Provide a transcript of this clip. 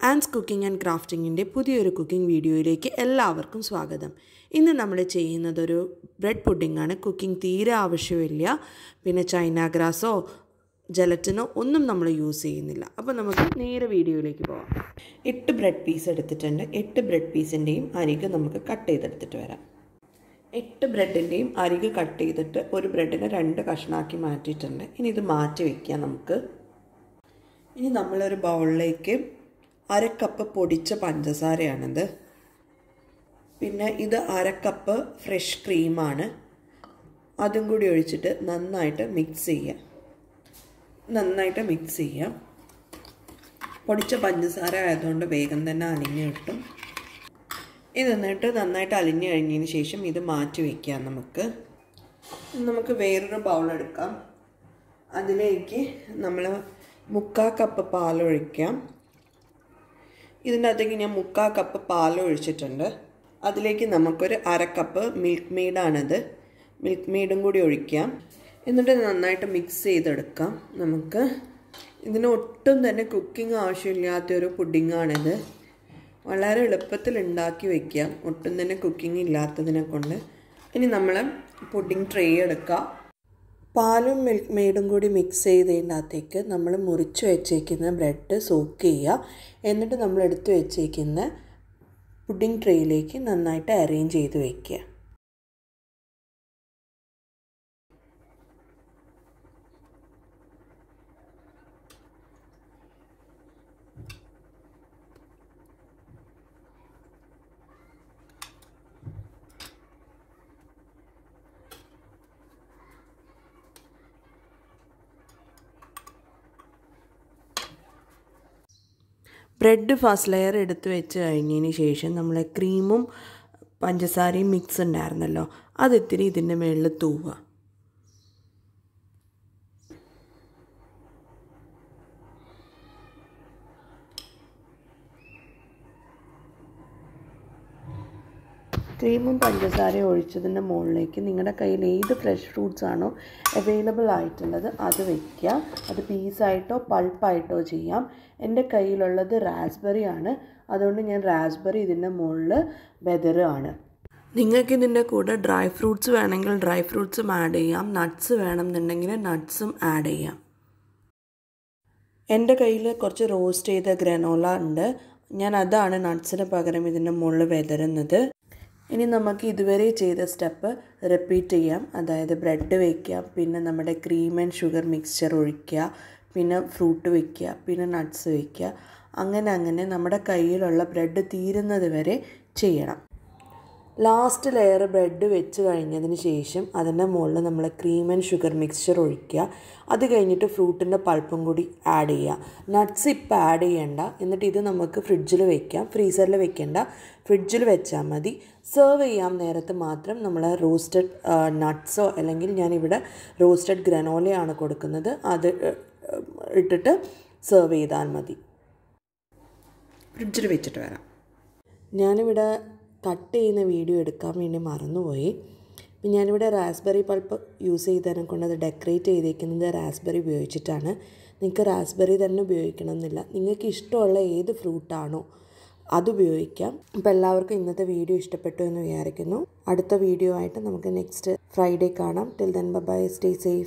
Ann's Cooking and Crafting in the Pudioru cooking video lake Ellaverkum Swagadam. In the Namadache another bread pudding and a cooking theatre of Shivilia, Pina Chinagrass or gelatin ഒന്നും നമ്മൾ use ചെയ്യുന്നില്ല അപ്പോൾ നമുക്ക് നേരെ വീഡിയോയിലേക്ക് പോകാം 8 bread piece എടുത്തിട്ടുണ്ട് 8 bread പീസിന്റെയും അരികെ നമുക്ക് കട്ട് ചെയ്തെടുത്തിട്ട് വരാം 8 ബ്രെഡിന്റെയും അരികെ കട്ട് ചെയ്തിട്ട് ഒരു ബ്രെഡിനെ രണ്ട് കഷ്ണാക്കി മാറ്റിട്ടുണ്ട് ഇനി ഇത് മാറ്റി വെക്കാം നമുക്ക് ഇനി നമ്മൾ ഒരു ബൗളിലേക്ക് അര കപ്പ് പൊടിച്ച പഞ്ചസാരയാണ് ഇത് പിന്നെ ഇത് അര കപ്പ് ഫ്രഷ് ക്രീമാണ് അതും കൂടി ഒഴിച്ചിട്ട് നന്നായിട്ട് മിക്സ് ചെയ്യാം നന്നായിട്ട് മിക്സ് ചെയ്യാം പൊടിച്ച പഞ്ചസാര ആയതുകൊണ്ട് വേഗം തന്നെ അലിഞ്ഞു കിട്ടും ഇത് എന്നിട്ട് നന്നായിട്ട് അലിഞ്ഞു കഴിഞ്ഞതിന് ശേഷം ഇത് മാറ്റി വെക്കാം നമുക്ക് വേറൊരു ബൗൾ എടുക്കാം അതിലേക്ക് നമ്മൾ 1/4 കപ്പ് പാൽ ഒഴിക്കാം ഇതിനകത്തേക്ക് ഞാൻ 1/4 കപ്പ് പാൽ ഒഴിച്ചിട്ടുണ്ട് അതിലേക്ക് നമുക്കൊരു 1/2 കപ്പ് മിൽക്ക് മെയ്ഡ് ആണത് മിൽക്ക് മെയ്ഡും കൂടി ഒഴിക്കാം എന്നിട്ട് നന്നായിട്ട് മിക്സ് ചെയ്തെടുക്കാം നമുക്ക് ഇതിന് ഒട്ടും തന്നെ കുക്കിംഗ് ആവശ്യമില്ലാത്ത ഒരു പുഡിംഗ് ആണിത് വളരെ എളുപ്പത്തിൽ ഉണ്ടാക്കി വെക്കാം ഒട്ടും തന്നെ കുക്കിംഗ് ഇല്ലാത്തതിനെ കൊണ്ട് ഇനി നമ്മൾ പുഡിംഗ് ട്രേ എടുക്കുക പാലും മിൽക്ക് മെയ്ഡും കൂടി മിക്സ് ചെയ്തതിനകത്തേക്ക് നമ്മൾ മുറിച്ച് വെച്ചേക്കുന്ന ബ്രെഡ് സോക്ക് ചെയ്യുക എന്നിട്ട് നമ്മൾ എടുത്തു വെച്ചേക്കുന്ന പുഡിംഗ് ട്രേയിലേക്ക് നന്നായിട്ട് അറേഞ്ച് ചെയ്ത് വെക്കുക Bread first layer eduthu vechu kayinine shesham nammal cream um panchasari mix undarnallo adu ithiri idinne melle thoowa cream um panchasari olichadinte mollilekku ningada kayil edu fresh fruits aano available aayittulladu adu vekka adu piece aayitto pulp aayitto cheyyam ende kayilullathu raspberry aanu adondu njan raspberry idinte mollil weather aanu നിങ്ങൾക്ക് ഇതിന്റെ കൂടെ dry fruits വേണമെങ്കിൽ dry fruits ഉം add ചെയ്യാം nuts വേണമെന്നുണ്ടെങ്കിൽ nuts ഉം add ചെയ്യാം എൻ്റെ കയ്യിൽ കുറച്ച് റോസ്റ്റ് ചെയ്ത ഗ്രനോല ഉണ്ട് ഞാൻ അതാണ് nutsനെ പകരം ഇതിന്റെ മോളിൽ വെതറുന്നത് ഇനി നമുക്ക് ഇതുവരെ ചെയ്ത സ്റ്റെപ്പ് റിപ്പീറ്റ് ചെയ്യാം അതായത് ബ്രെഡ് വെക്കുക പിന്നെ നമ്മുടെ ക്രീം ആൻഡ് ഷുഗർ മിക്സ്ചർ ഒഴിക്കുക പിന്നെ ഫ്രൂട്ട് വെക്കുക പിന്നെ നട്ട്സ് വെക്കുക അങ്ങനെ അങ്ങനെ നമ്മുടെ കയ്യിലുള്ള ബ്രെഡ് തീരുന്നത് വരെ ചെയ്യണം ലാസ്റ്റ് ലെയർ ബ്രെഡ് വെച്ച് കഴിഞ്ഞതിന് ശേഷം അതിൻ്റെ മുകളിൽ നമ്മൾ ക്രീം ആൻഡ് ഷുഗർ മിക്സ്ചർ ഒഴിക്കുക അത് കഴിഞ്ഞിട്ട് ഫ്രൂട്ടിൻ്റെ പൾപ്പും കൂടി ആഡ് ചെയ്യുക നട്ട്സ് ഇപ്പോൾ ആഡ് ചെയ്യണ്ട എന്നിട്ട് ഇത് നമുക്ക് ഫ്രിഡ്ജിൽ വെക്കാം ഫ്രീസറിൽ വെക്കണ്ട ഫ്രിഡ്ജിൽ വെച്ചാൽ മതി സെർവ് ചെയ്യാൻ നേരത്തെ മാത്രം നമ്മൾ റോസ്റ്റഡ് നട്ട്സോ അല്ലെങ്കിൽ ഞാനിവിടെ റോസ്റ്റഡ് ഗ്രനോലയാണ് കൊടുക്കുന്നത് അത് ഇട്ടിട്ട് സെർവ് ചെയ്താൽ മതി ഫ്രിഡ്ജിൽ വെച്ചിട്ട് വരാം ഞാനിവിടെ കട്ട് ചെയ്യുന്ന വീഡിയോ എടുക്കാൻ വേണ്ടി മറന്നുപോയി അപ്പോൾ ഞാനിവിടെ റാസ്ബെറി പൾപ്പ് യൂസ് ചെയ്തതിനെ കൊണ്ട് അത് ഡെക്കറേറ്റ് ചെയ്തേക്കുന്നത് റാസ്ബെറി ഉപയോഗിച്ചിട്ടാണ് നിങ്ങൾക്ക് റാസ്ബെറി തന്നെ ഉപയോഗിക്കണമെന്നില്ല നിങ്ങൾക്ക് ഇഷ്ടമുള്ള ഏത് ഫ്രൂട്ടാണോ അത് ഉപയോഗിക്കാം അപ്പോൾ എല്ലാവർക്കും ഇന്നത്തെ വീഡിയോ ഇഷ്ടപ്പെട്ടു എന്ന് വിചാരിക്കുന്നു അടുത്ത വീഡിയോ ആയിട്ട് നമുക്ക് നെക്സ്റ്റ് ഫ്രൈഡേ കാണാം till then bye stay safe